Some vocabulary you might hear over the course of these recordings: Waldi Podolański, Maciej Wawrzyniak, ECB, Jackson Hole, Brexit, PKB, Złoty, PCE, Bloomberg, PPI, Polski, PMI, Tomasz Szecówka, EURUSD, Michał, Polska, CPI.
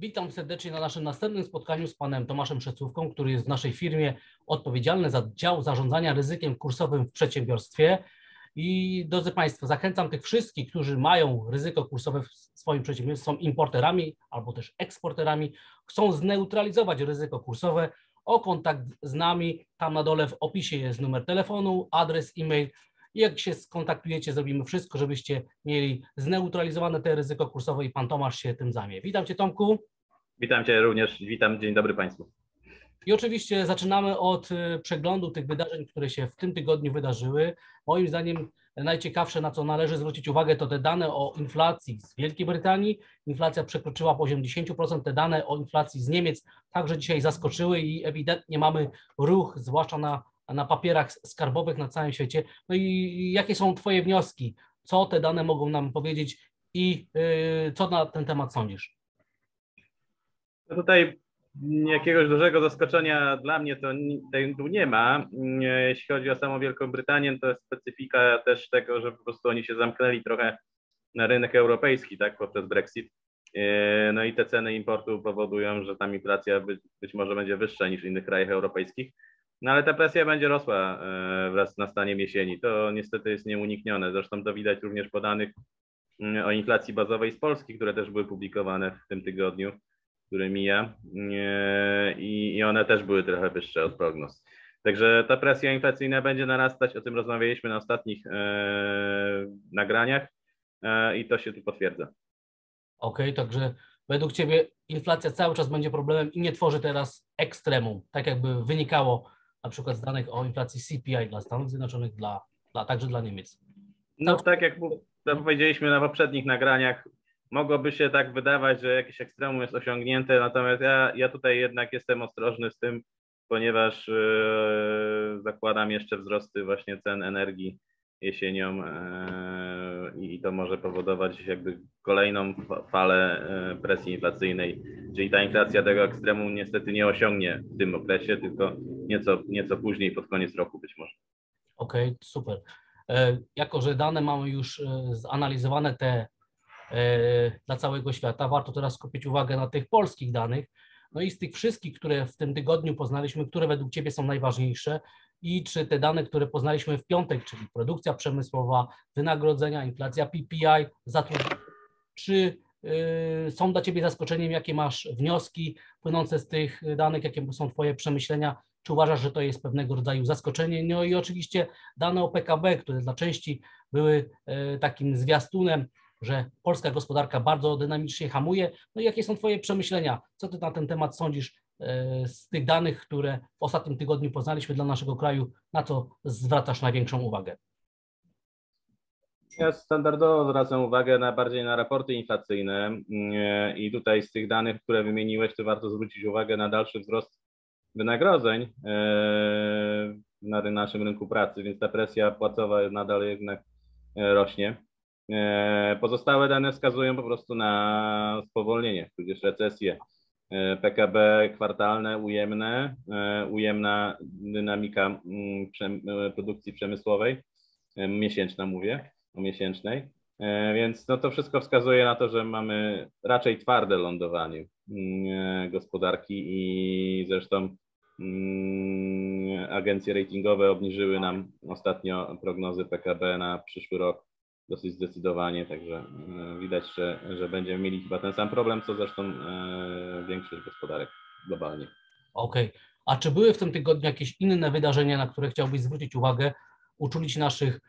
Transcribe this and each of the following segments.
Witam serdecznie na naszym następnym spotkaniu z panem Tomaszem Szecówką, który jest w naszej firmie odpowiedzialny za dział zarządzania ryzykiem kursowym w przedsiębiorstwie. I drodzy Państwo, zachęcam tych wszystkich, którzy mają ryzyko kursowe w swoim przedsiębiorstwie, są importerami albo też eksporterami, chcą zneutralizować ryzyko kursowe, o kontakt z nami. Tam na dole w opisie jest numer telefonu, adres e-mail. Jak się skontaktujecie, zrobimy wszystko, żebyście mieli zneutralizowane te ryzyko kursowe i pan Tomasz się tym zajmie. Witam Cię, Tomku. Witam Cię również. Witam. Dzień dobry Państwu. I oczywiście zaczynamy od przeglądu tych wydarzeń, które się w tym tygodniu wydarzyły. Moim zdaniem najciekawsze, na co należy zwrócić uwagę, to te dane o inflacji z Wielkiej Brytanii. Inflacja przekroczyła poziom 10%. Te dane o inflacji z Niemiec także dzisiaj zaskoczyły i ewidentnie mamy ruch, zwłaszcza na papierach skarbowych na całym świecie. No i jakie są Twoje wnioski? Co te dane mogą nam powiedzieć i co na ten temat sądzisz? No tutaj jakiegoś dużego zaskoczenia dla mnie to nie ma. Jeśli chodzi o samą Wielką Brytanię, to jest specyfika też tego, że po prostu oni się zamknęli trochę na rynek europejski, tak, poprzez Brexit. No i te ceny importu powodują, że tam inflacja być może będzie wyższa niż w innych krajach europejskich. No ale ta presja będzie rosła wraz z nastaniem jesieni. To niestety jest nieuniknione. Zresztą to widać również po danych o inflacji bazowej z Polski, które też były publikowane w tym tygodniu, który mija, i one też były trochę wyższe od prognoz. Także ta presja inflacyjna będzie narastać, o tym rozmawialiśmy na ostatnich nagraniach i to się tu potwierdza. Okej, także według Ciebie inflacja cały czas będzie problemem i nie tworzy teraz ekstremum, tak jakby wynikało na przykład z danych o inflacji CPI dla Stanów Zjednoczonych, także dla Niemiec. No tak jak powiedzieliśmy na poprzednich nagraniach, mogłoby się tak wydawać, że jakieś ekstremum jest osiągnięte, natomiast ja tutaj jednak jestem ostrożny z tym, ponieważ zakładam jeszcze wzrosty właśnie cen energii jesienią i to może powodować jakby kolejną falę presji inflacyjnej, czyli ta inflacja tego ekstremum niestety nie osiągnie w tym okresie, tylko nieco później, pod koniec roku być może. Okej, super. Jako że dane mamy już zanalizowane te dla całego świata. Warto teraz skupić uwagę na tych polskich danych. No i z tych wszystkich, które w tym tygodniu poznaliśmy, które według Ciebie są najważniejsze i czy te dane, które poznaliśmy w piątek, czyli produkcja przemysłowa, wynagrodzenia, inflacja PPI, zatrudnienie, czy są dla Ciebie zaskoczeniem, jakie masz wnioski płynące z tych danych, jakie są Twoje przemyślenia, czy uważasz, że to jest pewnego rodzaju zaskoczenie? No i oczywiście dane o PKB, które dla części były takim zwiastunem, że polska gospodarka bardzo dynamicznie hamuje. No i jakie są Twoje przemyślenia? Co Ty na ten temat sądzisz z tych danych, które w ostatnim tygodniu poznaliśmy dla naszego kraju? Na co zwracasz największą uwagę? Ja standardowo zwracam uwagę bardziej na raporty inflacyjne i tutaj z tych danych, które wymieniłeś, to warto zwrócić uwagę na dalszy wzrost wynagrodzeń na naszym rynku pracy, więc ta presja płacowa nadal jednak rośnie. Pozostałe dane wskazują po prostu na spowolnienie, tudzież recesję. PKB kwartalne ujemne, ujemna dynamika produkcji przemysłowej, miesięczna mówię, o miesięcznej, więc no to wszystko wskazuje na to, że mamy raczej twarde lądowanie gospodarki i zresztą agencje ratingowe obniżyły nam ostatnio prognozy PKB na przyszły rok dosyć zdecydowanie, także widać, że będziemy mieli chyba ten sam problem, co zresztą większość gospodarek globalnie. Okej. A czy były w tym tygodniu jakieś inne wydarzenia, na które chciałbyś zwrócić uwagę, uczulić naszych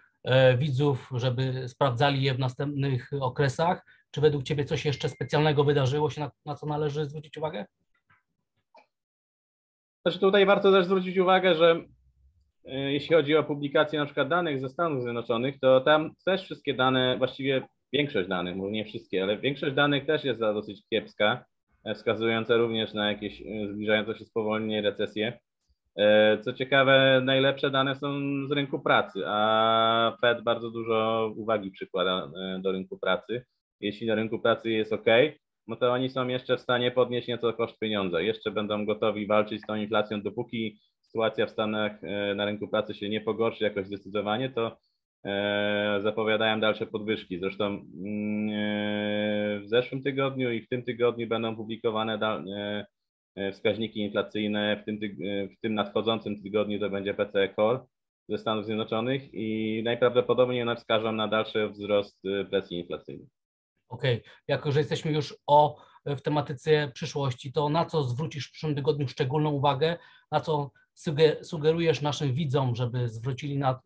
widzów, żeby sprawdzali je w następnych okresach? Czy według Ciebie coś jeszcze specjalnego wydarzyło się, na co należy zwrócić uwagę? Znaczy tutaj warto też zwrócić uwagę, że jeśli chodzi o publikację na przykład danych ze Stanów Zjednoczonych, to tam też wszystkie dane, właściwie większość danych, może nie wszystkie, ale większość danych też jest dosyć kiepska, wskazująca również na jakieś zbliżające się spowolnienie, recesję. Co ciekawe, najlepsze dane są z rynku pracy, a Fed bardzo dużo uwagi przykłada do rynku pracy. Jeśli na rynku pracy jest ok, no to oni są jeszcze w stanie podnieść nieco koszt pieniądza, jeszcze będą gotowi walczyć z tą inflacją, dopóki sytuacja w Stanach na rynku pracy się nie pogorszy jakoś zdecydowanie, to zapowiadają dalsze podwyżki. Zresztą w zeszłym tygodniu i w tym tygodniu będą publikowane wskaźniki inflacyjne, w tym nadchodzącym tygodniu to będzie PCE Core ze Stanów Zjednoczonych i najprawdopodobniej one wskażą na dalszy wzrost presji inflacyjnej. Okej. Jako że jesteśmy już w tematyce przyszłości, to na co zwrócisz w przyszłym tygodniu szczególną uwagę, na co sugerujesz naszym widzom, żeby zwrócili na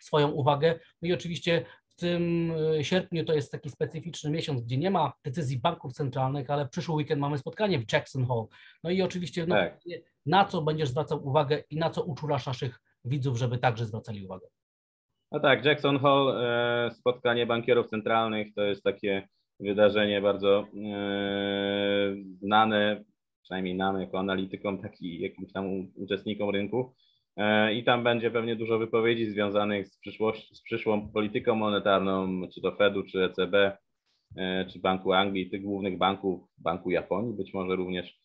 swoją uwagę? No i oczywiście w tym sierpniu to jest taki specyficzny miesiąc, gdzie nie ma decyzji banków centralnych, ale przyszły weekend mamy spotkanie w Jackson Hole. No i oczywiście tak. Na co będziesz zwracał uwagę i na co uczulasz naszych widzów, żeby także zwracali uwagę? No tak, Jackson Hole, spotkanie bankierów centralnych, to jest takie wydarzenie bardzo znane, przynajmniej nam jako analitykom, tak i jakimś tam uczestnikom rynku. I tam będzie pewnie dużo wypowiedzi związanych z przyszłą polityką monetarną, czy to Fedu, czy ECB, czy Banku Anglii, tych głównych banków, Banku Japonii być może również.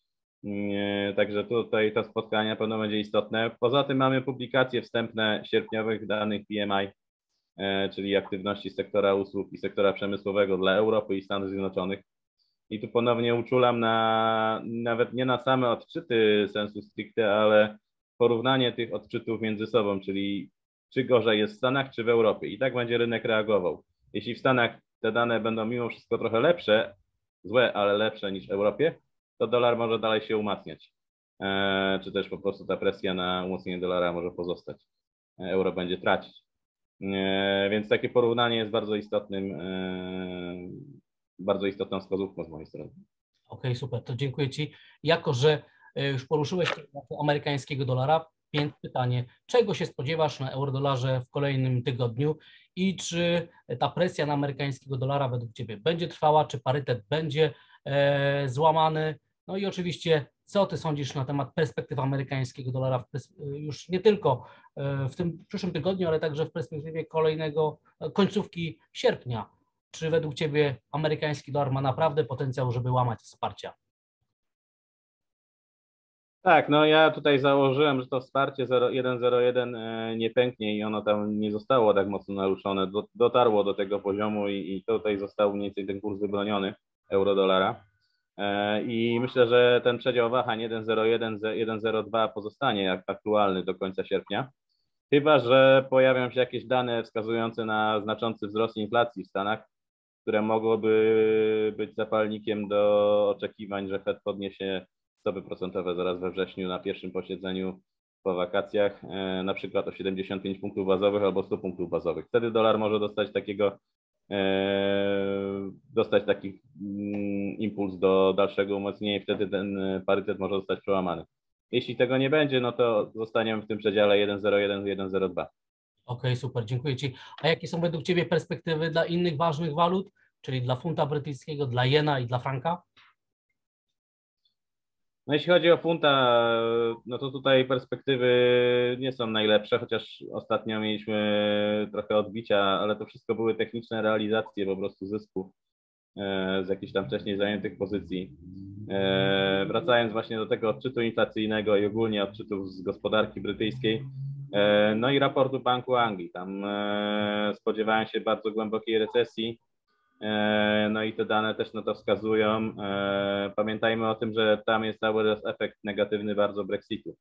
Także tutaj to spotkanie na pewno będzie istotne. Poza tym mamy publikacje wstępne sierpniowych danych PMI, czyli aktywności sektora usług i sektora przemysłowego dla Europy i Stanów Zjednoczonych. I tu ponownie uczulam nawet nie na same odczyty sensu stricte, ale porównanie tych odczytów między sobą, czyli czy gorzej jest w Stanach, czy w Europie. I tak będzie rynek reagował. Jeśli w Stanach te dane będą mimo wszystko trochę lepsze, złe, ale lepsze niż w Europie, to dolar może dalej się umacniać. Czy też po prostu ta presja na umocnienie dolara może pozostać. Euro będzie tracić. Więc takie porównanie jest bardzo istotną wskazówką z mojej strony. Okej, super, to dziękuję Ci. Jako że już poruszyłeś amerykańskiego dolara, więc pytanie, czego się spodziewasz na eurodolarze w kolejnym tygodniu i czy ta presja na amerykańskiego dolara według Ciebie będzie trwała, czy parytet będzie złamany? No i oczywiście, co Ty sądzisz na temat perspektyw amerykańskiego dolara już nie tylko w tym przyszłym tygodniu, ale także w perspektywie końcówki sierpnia? Czy według Ciebie amerykański dolar ma naprawdę potencjał, żeby łamać wsparcia? Tak, no ja tutaj założyłem, że to wsparcie 1,01 nie pęknie i ono tam nie zostało tak mocno naruszone. Dotarło do tego poziomu i tutaj został mniej więcej ten kurs wybroniony euro-dolara. I myślę, że ten przedział wahań 1,01-1,02 pozostanie aktualny do końca sierpnia. Chyba że pojawią się jakieś dane wskazujące na znaczący wzrost inflacji w Stanach, które mogłoby być zapalnikiem do oczekiwań, że Fed podniesie stopy procentowe zaraz we wrześniu na pierwszym posiedzeniu po wakacjach, na przykład o 75 punktów bazowych albo 100 punktów bazowych. Wtedy dolar może dostać taki impuls do dalszego umocnienia i wtedy ten parytet może zostać przełamany. Jeśli tego nie będzie, no to zostaniemy w tym przedziale 1,01-1,02. Okej, super, dziękuję Ci. A jakie są według Ciebie perspektywy dla innych ważnych walut, czyli dla funta brytyjskiego, dla jena i dla franka? No jeśli chodzi o funta, no to tutaj perspektywy nie są najlepsze, chociaż ostatnio mieliśmy trochę odbicia, ale to wszystko były techniczne realizacje po prostu zysków z jakichś tam wcześniej zajętych pozycji. Wracając właśnie do tego odczytu inflacyjnego i ogólnie odczytów z gospodarki brytyjskiej, no i raportu Banku Anglii. Tam spodziewałem się bardzo głębokiej recesji, no i te dane też na to wskazują. Pamiętajmy o tym, że tam jest cały czas efekt negatywny bardzo Brexitu.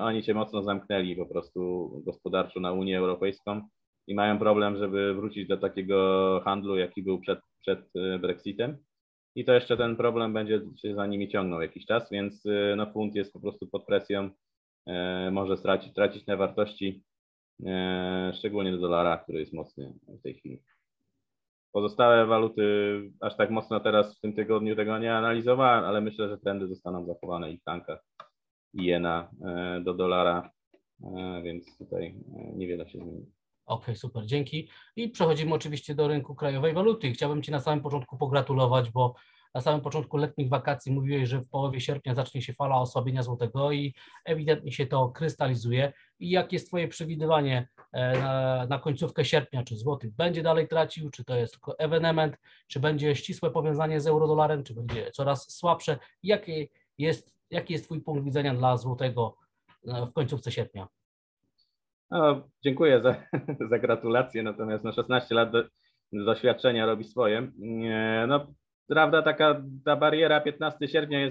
Oni się mocno zamknęli po prostu gospodarczo na Unię Europejską i mają problem, żeby wrócić do takiego handlu, jaki był przed Brexitem. I to jeszcze ten problem będzie się za nimi ciągnął jakiś czas, więc no, funt jest po prostu pod presją, może tracić na wartości, szczególnie do dolara, który jest mocny w tej chwili. Pozostałe waluty aż tak mocno teraz w tym tygodniu tego nie analizowałem, ale myślę, że trendy zostaną zachowane i w frankach, i jena do dolara, więc tutaj niewiele się zmieni. Okej, super, dzięki. I przechodzimy oczywiście do rynku krajowej waluty. Chciałbym Ci na samym początku pogratulować, bo na samym początku letnich wakacji mówiłeś, że w połowie sierpnia zacznie się fala osłabienia złotego i ewidentnie się to krystalizuje. I jakie jest Twoje przewidywanie na końcówkę sierpnia? Czy złoty będzie dalej tracił, czy to jest tylko ewenement, czy będzie ścisłe powiązanie z eurodolarem, czy będzie coraz słabsze? Jaki jest Twój punkt widzenia dla złotego w końcówce sierpnia? No, dziękuję za gratulacje, natomiast no 16 lat doświadczenia robi swoje. No, prawda, taka ta bariera 15 sierpnia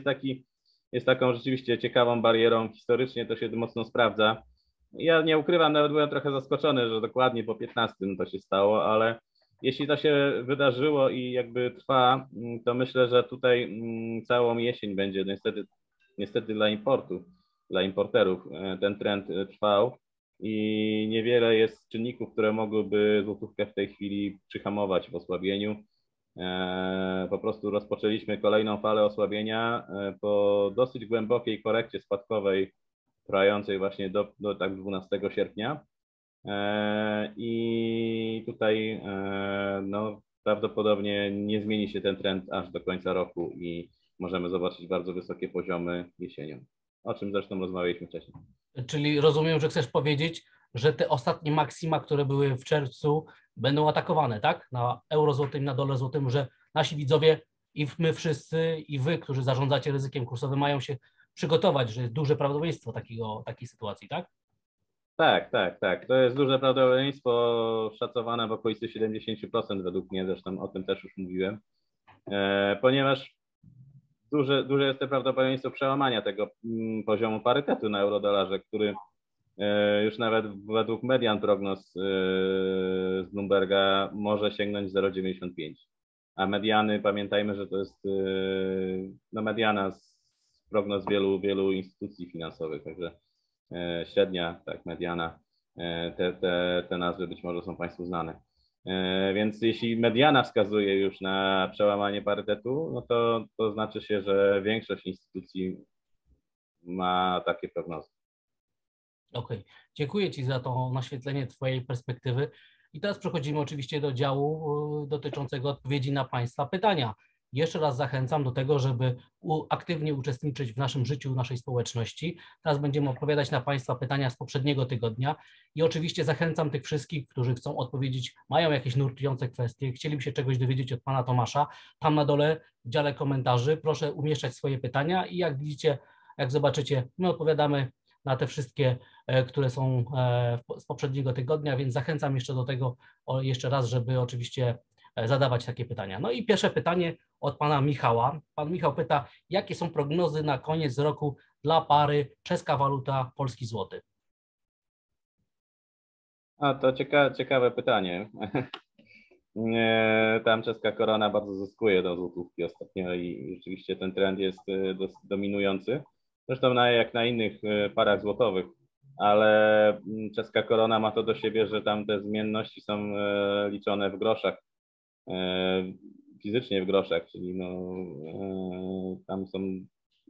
jest taką rzeczywiście ciekawą barierą. Historycznie to się mocno sprawdza. Ja nie ukrywam, nawet byłem trochę zaskoczony, że dokładnie po 15 to się stało, ale jeśli to się wydarzyło i jakby trwa, to myślę, że tutaj całą jesień będzie niestety dla importerów ten trend trwał i niewiele jest czynników, które mogłyby złotówkę w tej chwili przyhamować w osłabieniu. Po prostu rozpoczęliśmy kolejną falę osłabienia po dosyć głębokiej korekcie spadkowej trwającej właśnie do tak 12 sierpnia. I tutaj no, prawdopodobnie nie zmieni się ten trend aż do końca roku i możemy zobaczyć bardzo wysokie poziomy jesienią, o czym zresztą rozmawialiśmy wcześniej. Czyli rozumiem, że chcesz powiedzieć, że te ostatnie maksima, które były w czerwcu, będą atakowane, tak? Na euro złotym, na dole złotym, że nasi widzowie i my wszyscy i wy, którzy zarządzacie ryzykiem kursowym, mają się przygotować, że jest duże prawdopodobieństwo takiej sytuacji, tak? Tak. To jest duże prawdopodobieństwo szacowane w okolicy 70% według mnie, zresztą o tym też już mówiłem, ponieważ duże jest to prawdopodobieństwo przełamania tego poziomu parytetu na euro-dolarze, który już nawet według median prognoz z Bloomberga może sięgnąć 0,95, a mediany, pamiętajmy, że to jest no, mediana z prognoz wielu instytucji finansowych, także średnia, tak, mediana, te nazwy być może są Państwu znane. Więc jeśli mediana wskazuje już na przełamanie parytetu, no to znaczy się, że większość instytucji ma takie prognozy. Okej. Dziękuję Ci za to naświetlenie Twojej perspektywy. I teraz przechodzimy oczywiście do działu dotyczącego odpowiedzi na Państwa pytania. Jeszcze raz zachęcam do tego, żeby aktywnie uczestniczyć w naszym życiu, w naszej społeczności. Teraz będziemy odpowiadać na Państwa pytania z poprzedniego tygodnia i oczywiście zachęcam tych wszystkich, którzy chcą odpowiedzieć, mają jakieś nurtujące kwestie, chcieliby się czegoś dowiedzieć od Pana Tomasza. Tam na dole w dziale komentarzy proszę umieszczać swoje pytania i jak widzicie, jak zobaczycie, my odpowiadamy na te wszystkie, które są z poprzedniego tygodnia, więc zachęcam jeszcze do tego jeszcze raz, żeby oczywiście zadawać takie pytania. No i pierwsze pytanie od Pana Michała. Pan Michał pyta, jakie są prognozy na koniec roku dla pary czeska waluta, polski złoty? A to ciekawe pytanie. Tam czeska korona bardzo zyskuje do złotówki ostatnio i rzeczywiście ten trend jest dominujący. Zresztą jak na innych parach złotowych, ale czeska korona ma to do siebie, że tam te zmienności są liczone w groszach. Fizycznie w groszach, czyli no, tam są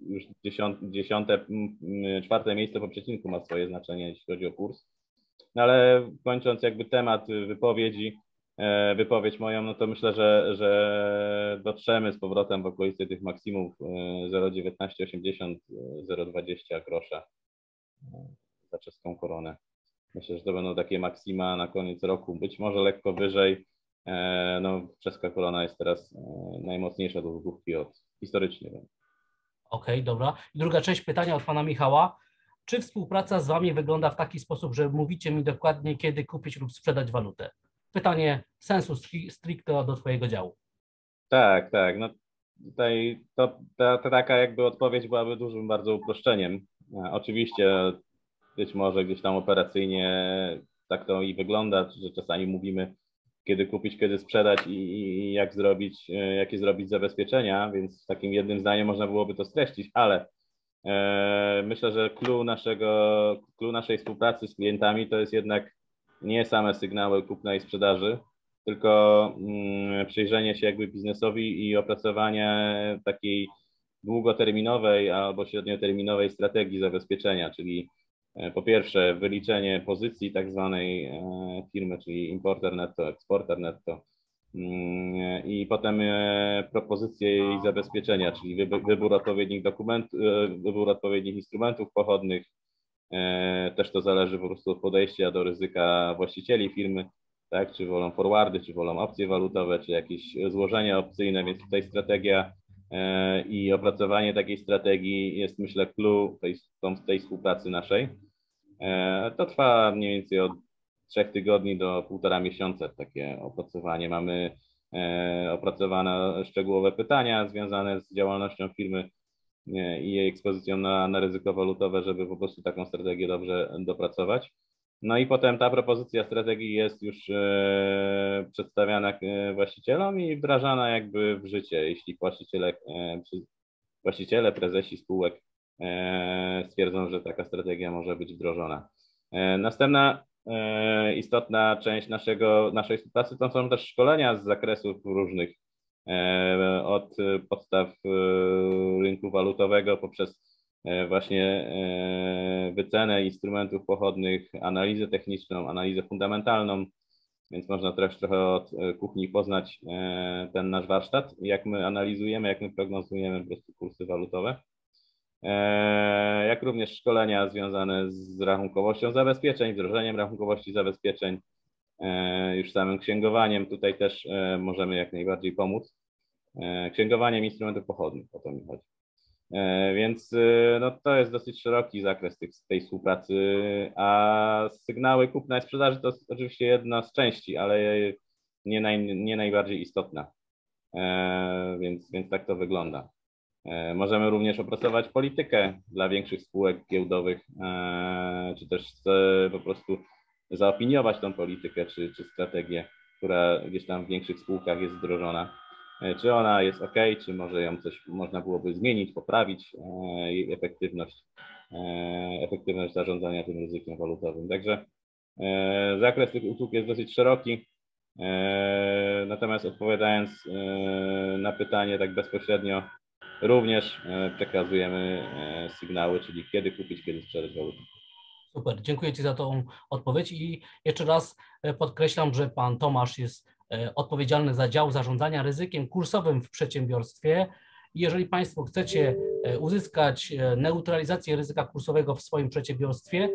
już czwarte miejsce po przecinku ma swoje znaczenie, jeśli chodzi o kurs. No ale kończąc jakby temat wypowiedź moją, no to myślę, że dotrzemy z powrotem w okolicy tych maksimów 0,1980, 0,20 grosza za czeską koronę. Myślę, że to będą takie maksima na koniec roku, być może lekko wyżej. No, czeska korona jest teraz najmocniejsza do złotówki od historycznie. Okej, dobra. I druga część pytania od Pana Michała. Czy współpraca z Wami wygląda w taki sposób, że mówicie mi dokładnie, kiedy kupić lub sprzedać walutę? Pytanie sensu stricto do Twojego działu. Tak. No, tutaj taka jakby odpowiedź byłaby dużym bardzo uproszczeniem. Oczywiście być może gdzieś tam operacyjnie tak to i wygląda, że czasami mówimy, kiedy kupić, kiedy sprzedać i jakie zrobić zabezpieczenia, więc w takim jednym zdaniu można byłoby to streścić, ale myślę, że clue naszej współpracy z klientami to jest jednak nie same sygnały kupna i sprzedaży, tylko przyjrzenie się jakby biznesowi i opracowanie takiej długoterminowej albo średnioterminowej strategii zabezpieczenia, czyli po pierwsze wyliczenie pozycji tak zwanej firmy, czyli importer netto, eksporter netto i potem propozycje jej zabezpieczenia, czyli wybór odpowiednich dokumentów, wybór odpowiednich instrumentów pochodnych. Też to zależy po prostu od podejścia do ryzyka właścicieli firmy, tak? Czy wolą forwardy, czy wolą opcje walutowe, czy jakieś złożenia opcyjne, więc tutaj strategia i opracowanie takiej strategii jest, myślę, clue tej współpracy naszej. To trwa mniej więcej od 3 tygodni do 1,5 miesiąca takie opracowanie. Mamy opracowane szczegółowe pytania związane z działalnością firmy i jej ekspozycją na ryzyko walutowe, żeby po prostu taką strategię dobrze dopracować. No i potem ta propozycja strategii jest już przedstawiana właścicielom i wdrażana jakby w życie. Jeśli właściciele, prezesi spółek stwierdzą, że taka strategia może być wdrożona. Następna istotna część naszej współpracy to są też szkolenia z zakresów różnych, od podstaw rynku walutowego poprzez właśnie wycenę instrumentów pochodnych, analizę techniczną, analizę fundamentalną, więc można też trochę od kuchni poznać ten nasz warsztat, jak my analizujemy, jak my prognozujemy po prostu kursy walutowe, jak również szkolenia związane z rachunkowością zabezpieczeń, wdrożeniem rachunkowości zabezpieczeń, już samym księgowaniem, tutaj też możemy jak najbardziej pomóc, księgowaniem instrumentów pochodnych, o to mi chodzi. Więc no, to jest dosyć szeroki zakres tej współpracy, a sygnały kupna i sprzedaży to oczywiście jedna z części, ale nie najbardziej istotna, więc tak to wygląda. Możemy również opracować politykę dla większych spółek giełdowych, czy też po prostu zaopiniować tą politykę czy strategię, która gdzieś tam w większych spółkach jest wdrożona. Czy ona jest ok, czy może ją coś można byłoby zmienić, poprawić jej efektywność zarządzania tym ryzykiem walutowym. Także zakres tych usług jest dosyć szeroki. Natomiast odpowiadając na pytanie tak bezpośrednio, również przekazujemy sygnały, czyli kiedy kupić, kiedy sprzedać walutę. Super, dziękuję Ci za tą odpowiedź i jeszcze raz podkreślam, że Pan Tomasz jest odpowiedzialny za dział zarządzania ryzykiem kursowym w przedsiębiorstwie. Jeżeli Państwo chcecie uzyskać neutralizację ryzyka kursowego w swoim przedsiębiorstwie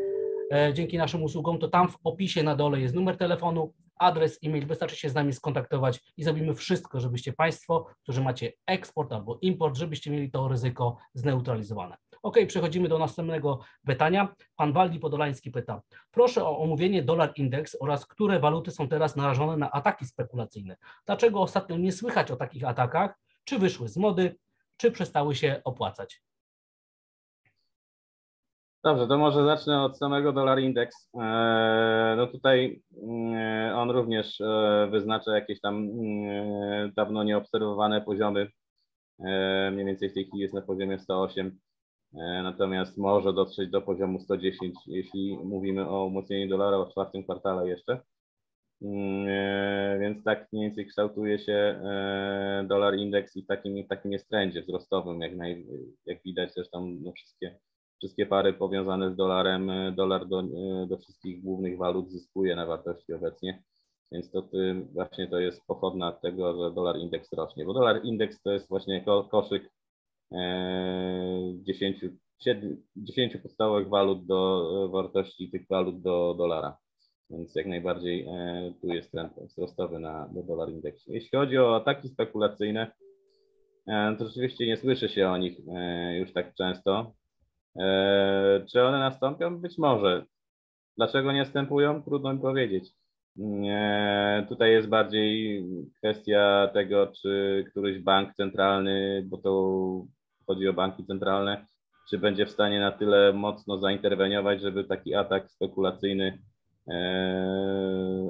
dzięki naszym usługom, to tam w opisie na dole jest numer telefonu, adres, e-mail. Wystarczy się z nami skontaktować i zrobimy wszystko, żebyście Państwo, którzy macie eksport albo import, żebyście mieli to ryzyko zneutralizowane. Ok, przechodzimy do następnego pytania. Pan Waldi Podolański pyta. Proszę o omówienie dolar indeks oraz które waluty są teraz narażone na ataki spekulacyjne. Dlaczego ostatnio nie słychać o takich atakach? Czy wyszły z mody, czy przestały się opłacać? Dobrze, to może zacznę od samego dolar indeks. No tutaj on również wyznacza jakieś tam dawno nieobserwowane poziomy. Mniej więcej w tej chwili jest na poziomie 108. Natomiast może dotrzeć do poziomu 110, jeśli mówimy o umocnieniu dolara w czwartym kwartale jeszcze. Więc tak mniej więcej kształtuje się dolar indeks i w takim jest trendzie wzrostowym, jak widać zresztą wszystkie pary powiązane z dolarem. Dolar do wszystkich głównych walut zyskuje na wartości obecnie, więc to właśnie to jest pochodna tego, że dolar indeks rośnie, bo dolar indeks to jest właśnie koszyk 10 podstawowych walut do wartości tych walut do dolara, więc jak najbardziej tu jest trend wzrostowy do dolar indeksu. Jeśli chodzi o ataki spekulacyjne, to rzeczywiście nie słyszy się o nich już tak często. Czy one nastąpią? Być może. Dlaczego nie następują? Trudno mi powiedzieć. Tutaj jest bardziej kwestia tego, czy któryś bank centralny, bo to chodzi o banki centralne, czy będzie w stanie na tyle mocno zainterweniować, żeby taki atak spekulacyjny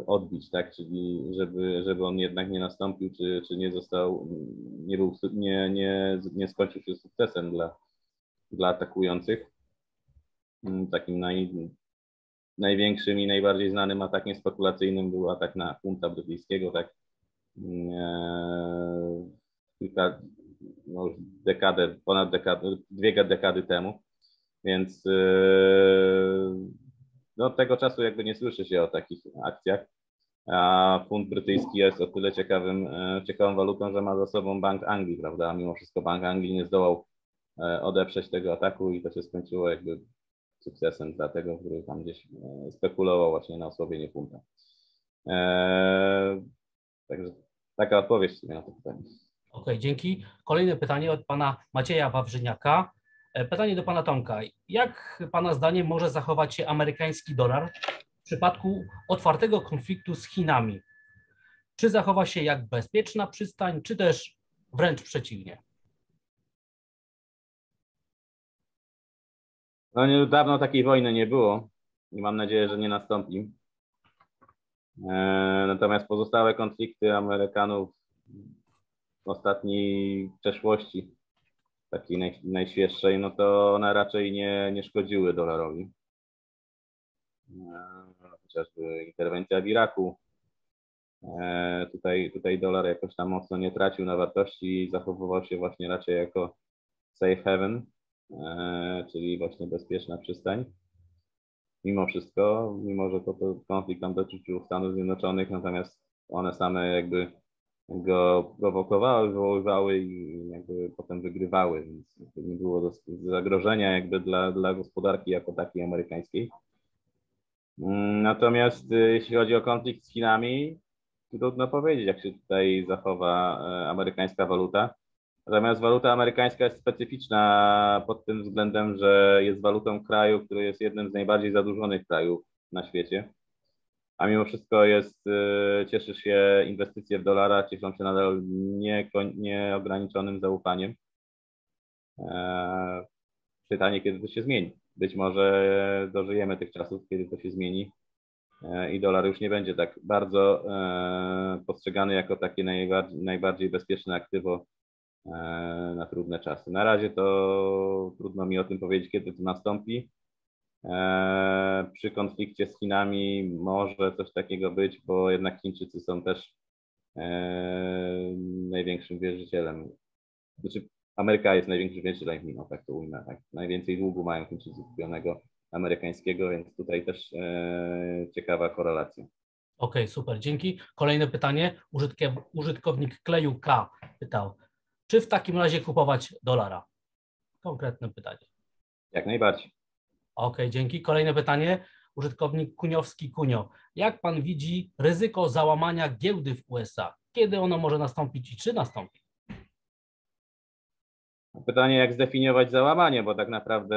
odbić, tak? Czyli żeby on jednak nie nastąpił, czy nie został, nie skończył się sukcesem dla atakujących. Takim największym i najbardziej znanym atakiem spekulacyjnym był atak na funta brytyjskiego, tak, ponad dwie dekady temu, więc no, od tego czasu jakby nie słyszy się o takich akcjach, a funt brytyjski jest o tyle ciekawą walutą, że ma za sobą Bank Anglii, prawda, a mimo wszystko Bank Anglii nie zdołał odeprzeć tego ataku i to się skończyło jakby sukcesem dla tego, który tam gdzieś spekulował właśnie na osłabienie funta. Także taka odpowiedź na to pytanie. Okej, dzięki. Kolejne pytanie od pana Macieja Wawrzyniaka. Pytanie do pana Tomka. Jak pana zdaniem może zachować się amerykański dolar w przypadku otwartego konfliktu z Chinami? Czy zachowa się jak bezpieczna przystań, czy też wręcz przeciwnie? No niedawno takiej wojny nie było i mam nadzieję, że nie nastąpi. Natomiast pozostałe konflikty Amerykanów w ostatniej przeszłości, takiej najświeższej, no to one raczej nie szkodziły dolarowi. Chociażby interwencja w Iraku. Tutaj dolar jakoś tam mocno nie tracił na wartości i zachowywał się właśnie raczej jako safe haven, czyli właśnie bezpieczna przystań. Mimo wszystko, mimo że to konflikt tam dotyczył Stanów Zjednoczonych, natomiast one same jakby go prowokowały, wywoływały i jakby potem wygrywały, więc nie było zagrożenia jakby dla gospodarki jako takiej amerykańskiej. Natomiast jeśli chodzi o konflikt z Chinami, trudno powiedzieć, jak się tutaj zachowa amerykańska waluta. Natomiast waluta amerykańska jest specyficzna pod tym względem, że jest walutą kraju, który jest jednym z najbardziej zadłużonych krajów na świecie. A mimo wszystko cieszy się inwestycje w dolara, cieszą się nadal nieograniczonym zaufaniem. Pytanie, kiedy to się zmieni. Być może dożyjemy tych czasów, kiedy to się zmieni i dolar już nie będzie tak bardzo postrzegany jako takie najbardziej bezpieczne aktywo na trudne czasy. Na razie to trudno mi o tym powiedzieć, kiedy to nastąpi. Przy konflikcie z Chinami może coś takiego być, bo jednak Chińczycy są też największym wierzycielem. Znaczy, Ameryka jest największym wierzycielem Chin, o tak to ujmę. Tak. Najwięcej długu mają Chińczycy kupionego amerykańskiego, więc tutaj też ciekawa korelacja. Okej, super, dzięki. Kolejne pytanie. Użytkownik Kleju K pytał, czy w takim razie kupować dolara? Konkretne pytanie. Jak najbardziej. Okej, dzięki. Kolejne pytanie. Użytkownik Kuniowski Kunio. Jak pan widzi ryzyko załamania giełdy w USA? Kiedy ono może nastąpić i czy nastąpi? Pytanie, jak zdefiniować załamanie, bo tak naprawdę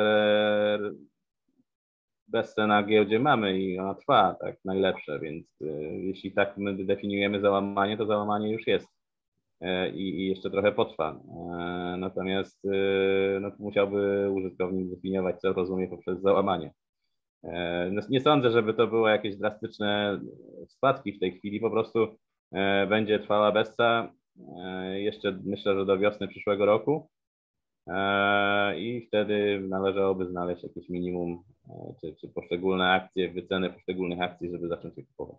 bezcen na giełdzie mamy i ona trwa, tak najlepsze, więc jeśli tak my definiujemy załamanie, to załamanie już jest i jeszcze trochę potrwa. Natomiast no, musiałby użytkownik definiować, co rozumie poprzez załamanie. Nie sądzę, żeby to były jakieś drastyczne spadki w tej chwili, po prostu będzie trwała bezca jeszcze, myślę, że do wiosny przyszłego roku. I wtedy należałoby znaleźć jakieś minimum, czy poszczególne akcje, wyceny poszczególnych akcji, żeby zacząć je kupować.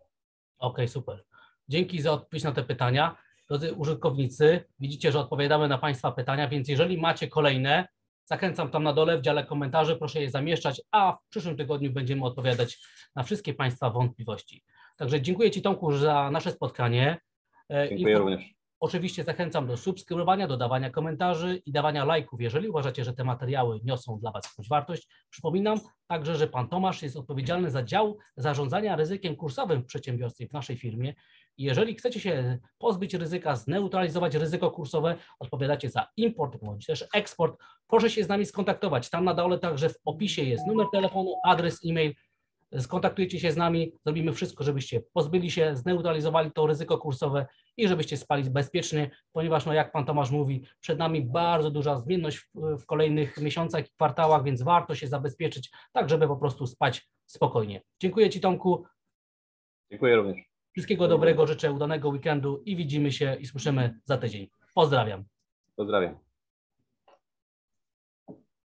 Okej, super. Dzięki za odpowiedź na te pytania. Drodzy użytkownicy, widzicie, że odpowiadamy na Państwa pytania, więc jeżeli macie kolejne, zachęcam tam na dole w dziale komentarzy, proszę je zamieszczać, a w przyszłym tygodniu będziemy odpowiadać na wszystkie Państwa wątpliwości. Także dziękuję Ci, Tomku, za nasze spotkanie. Dziękuję również. Oczywiście zachęcam do subskrybowania, dodawania komentarzy i dawania lajków, jeżeli uważacie, że te materiały niosą dla Was jakąś wartość. Przypominam także, że Pan Tomasz jest odpowiedzialny za dział zarządzania ryzykiem kursowym w przedsiębiorstwie w naszej firmie. Jeżeli chcecie się pozbyć ryzyka, zneutralizować ryzyko kursowe, odpowiadacie za import bądź też eksport, proszę się z nami skontaktować. Tam na dole także w opisie jest numer telefonu, adres e-mail. Skontaktujcie się z nami, zrobimy wszystko, żebyście pozbyli się, zneutralizowali to ryzyko kursowe i żebyście spali bezpiecznie, ponieważ no jak Pan Tomasz mówi, przed nami bardzo duża zmienność w kolejnych miesiącach i kwartałach, więc warto się zabezpieczyć, tak żeby po prostu spać spokojnie. Dziękuję Ci, Tomku. Dziękuję również. Wszystkiego dobrego, życzę udanego weekendu i widzimy się i słyszymy za tydzień. Pozdrawiam. Pozdrawiam.